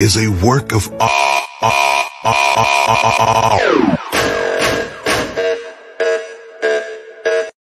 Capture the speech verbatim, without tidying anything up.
is a work of art.